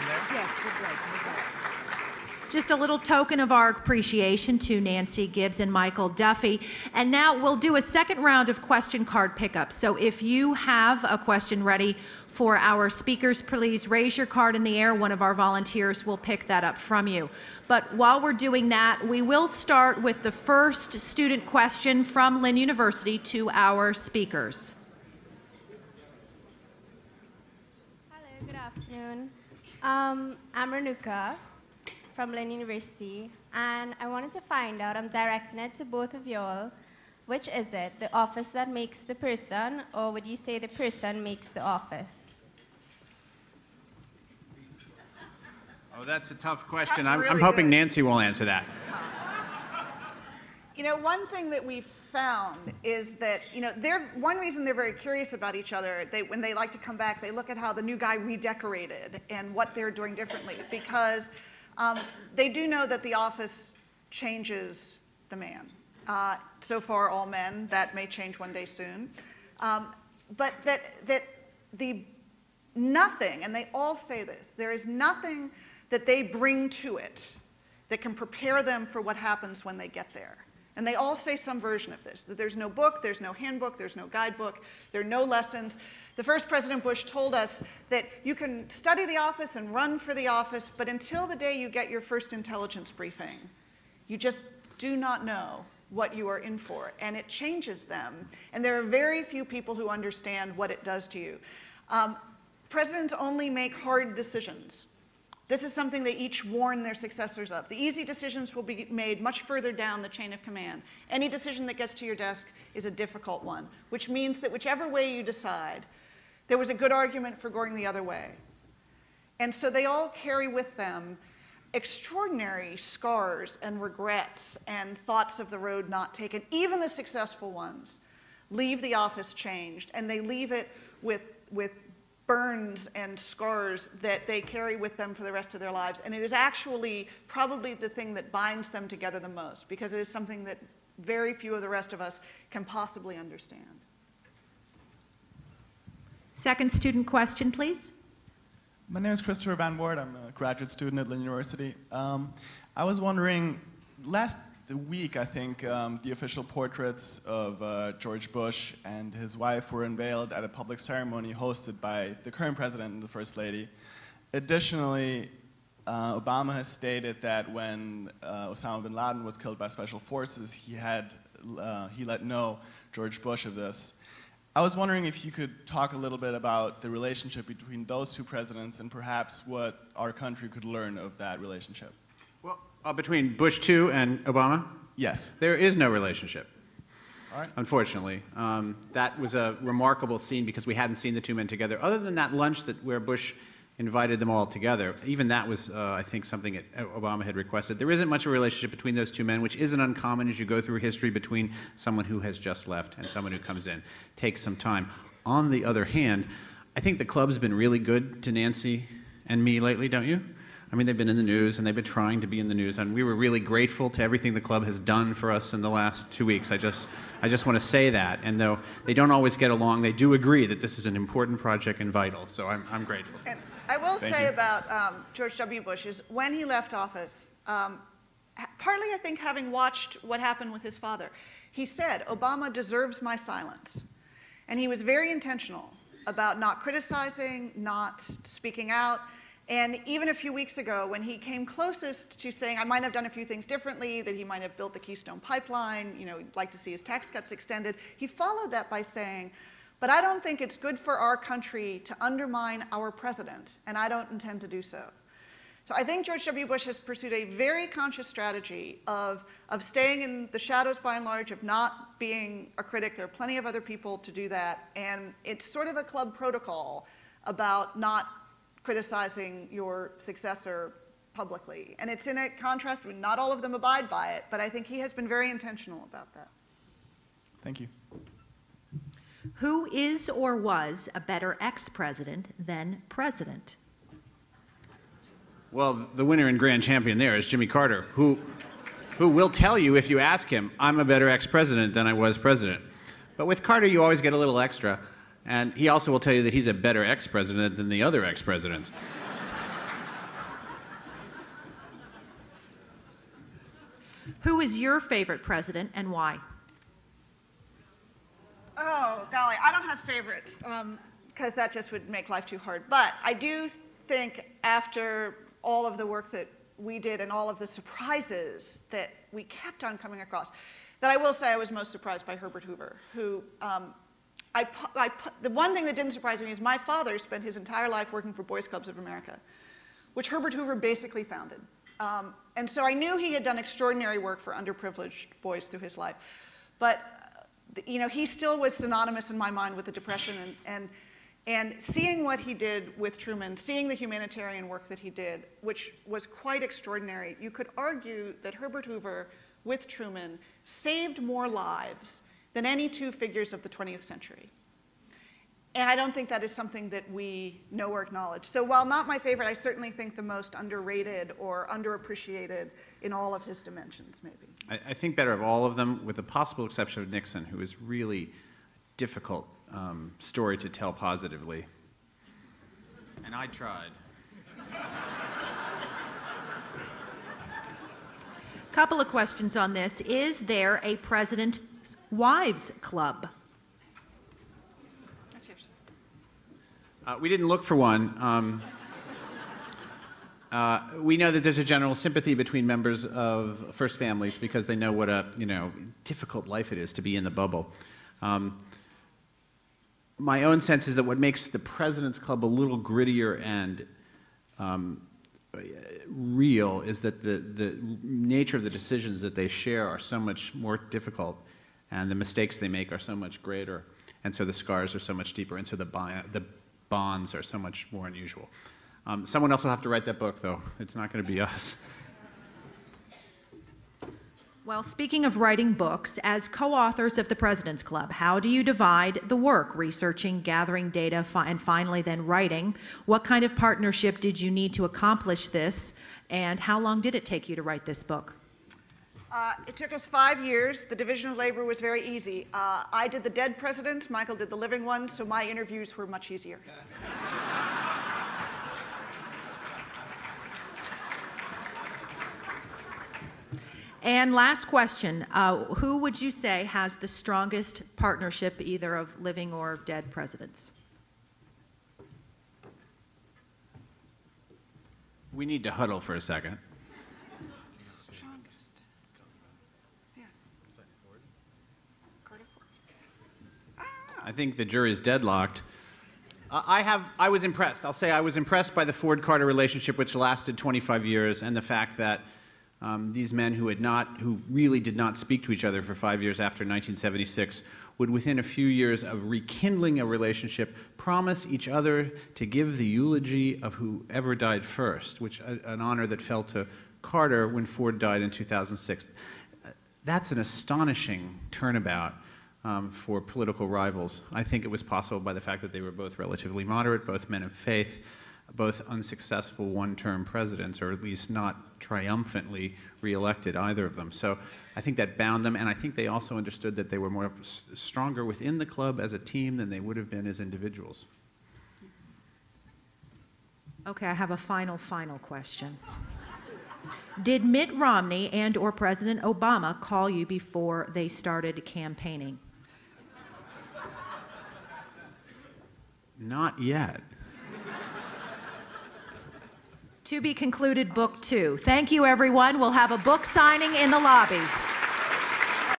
time there? Yes, we'll go. Just a little token of our appreciation to Nancy Gibbs and Michael Duffy. And now we'll do a second round of question card pickups. So if you have a question ready for our speakers, please raise your card in the air. One of our volunteers will pick that up from you. But while we're doing that, we will start with the first student question from Lynn University to our speakers. Hello, good afternoon. I'm Renuka from Lynn University, and I wanted to find out, I'm directing it to both of you all, which is it, the office that makes the person, or would you say the person makes the office? Oh, that's a tough question. I'm hoping Nancy will answer that. You know, one thing that we've found is that, you know, one reason they're very curious about each other, when they like to come back, they look at how the new guy redecorated and what they're doing differently, because they do know that the office changes the man. So far, all men. That may change one day soon. But nothing, and they all say this, there is nothing that they bring to it that can prepare them for what happens when they get there. And they all say some version of this, that there's no book, there's no handbook, there's no guidebook, there are no lessons. The first President Bush told us that you can study the office and run for the office, but until the day you get your first intelligence briefing, you just do not know what you are in for, and it changes them. And there are very few people who understand what it does to you. Presidents only make hard decisions. This is something they each warn their successors of. The easy decisions will be made much further down the chain of command. Any decision that gets to your desk is a difficult one, which means that whichever way you decide, there was a good argument for going the other way. And so they all carry with them extraordinary scars and regrets and thoughts of the road not taken. Even the successful ones leave the office changed, and they leave it with burns and scars that they carry with them for the rest of their lives. And it is actually probably the thing that binds them together the most, because it is something that very few of the rest of us can possibly understand. Second student question, please. My name is Christopher Van Ward. I'm a graduate student at Lynn University. I was wondering, last week, I think, the official portraits of George Bush and his wife were unveiled at a public ceremony hosted by the current president and the First Lady. Additionally, Obama has stated that when Osama bin Laden was killed by special forces, he let know George Bush of this. I was wondering if you could talk a little bit about the relationship between those two presidents and perhaps what our country could learn of that relationship. Well, between Bush II and Obama? Yes. There is no relationship, all right, unfortunately. That was a remarkable scene because we hadn't seen the two men together. Other than that lunch where Bush invited them all together, even that was, I think, something that Obama had requested. There isn't much of a relationship between those two men, which isn't uncommon as you go through history between someone who has just left and someone who comes in. Takes some time. On the other hand, I think the club's been really good to Nancy and me lately, don't you? I mean, they've been in the news, and they've been trying to be in the news, and we were really grateful to everything the club has done for us in the last 2 weeks. I just want to say that, and though they don't always get along, they do agree that this is an important project and vital, so I'm grateful. And I will say about George W. Bush is when he left office, partly I think having watched what happened with his father, he said, Obama deserves my silence. And he was very intentional about not criticizing, not speaking out. And even a few weeks ago, when he came closest to saying, I might have done a few things differently, that he might have built the Keystone Pipeline, you know, he'd like to see his tax cuts extended, he followed that by saying, but I don't think it's good for our country to undermine our president, and I don't intend to do so. So I think George W. Bush has pursued a very conscious strategy of staying in the shadows by and large, of not being a critic. There are plenty of other people to do that, and it's sort of a club protocol about not criticizing your successor publicly. And it's in a contrast, not all of them abide by it, but I think he has been very intentional about that. Thank you. Who is or was a better ex-president than president? Well, the winner and grand champion there is Jimmy Carter, who will tell you if you ask him, I'm a better ex-president than I was president. But with Carter, you always get a little extra. And he also will tell you that he's a better ex-president than the other ex-presidents. Who is your favorite president and why? Oh, golly, I don't have favorites because that just would make life too hard. But I do think after all of the work that we did and all of the surprises that we kept on coming across, that I will say I was most surprised by Herbert Hoover, who the one thing that didn't surprise me is my father spent his entire life working for Boys Clubs of America, which Herbert Hoover basically founded. And so I knew he had done extraordinary work for underprivileged boys through his life. But you know, he still was synonymous in my mind with the Depression, and seeing what he did with Truman, seeing the humanitarian work that he did, which was quite extraordinary, you could argue that Herbert Hoover with Truman saved more lives than any two figures of the 20th century. And I don't think that is something that we know or acknowledge. So while not my favorite, I certainly think the most underrated or underappreciated in all of his dimensions, maybe. I think better of all of them, with the possible exception of Nixon, who is really a difficult story to tell positively. And I tried. Couple of questions on this. Is there a President's Wives Club? We didn't look for one. We know that there's a general sympathy between members of first families because they know what a difficult life it is to be in the bubble. My own sense is that what makes the President's Club a little grittier and real is that the nature of the decisions that they share are so much more difficult, and the mistakes they make are so much greater, and so the scars are so much deeper, and so the bonds are so much more unusual. Someone else will have to write that book, though. It's not going to be us. Well, speaking of writing books, as co-authors of the President's Club, how do you divide the work, researching, gathering data, and finally then writing? What kind of partnership did you need to accomplish this, and how long did it take you to write this book? It took us 5 years. The division of labor was very easy. I did the dead presidents, Michael did the living ones, so my interviews were much easier. And last question, who would you say has the strongest partnership, either of living or dead presidents? We need to huddle for a second. I think the jury is deadlocked. I was impressed. I'll say I was impressed by the Ford-Carter relationship, which lasted 25 years, and the fact that these men who really did not speak to each other for 5 years after 1976, would within a few years of rekindling a relationship, promise each other to give the eulogy of whoever died first, which an honor that fell to Carter when Ford died in 2006. That's an astonishing turnabout. For political rivals. I think it was possible by the fact that they were both relatively moderate, both men of faith, both unsuccessful one-term presidents, or at least not triumphantly reelected, either of them. So I think that bound them, and I think they also understood that they were stronger within the club as a team than they would have been as individuals. Okay, I have a final question. Did Mitt Romney and or President Obama call you before they started campaigning? Not yet. To be concluded, book 2. Thank you, everyone. We'll have a book signing in the lobby.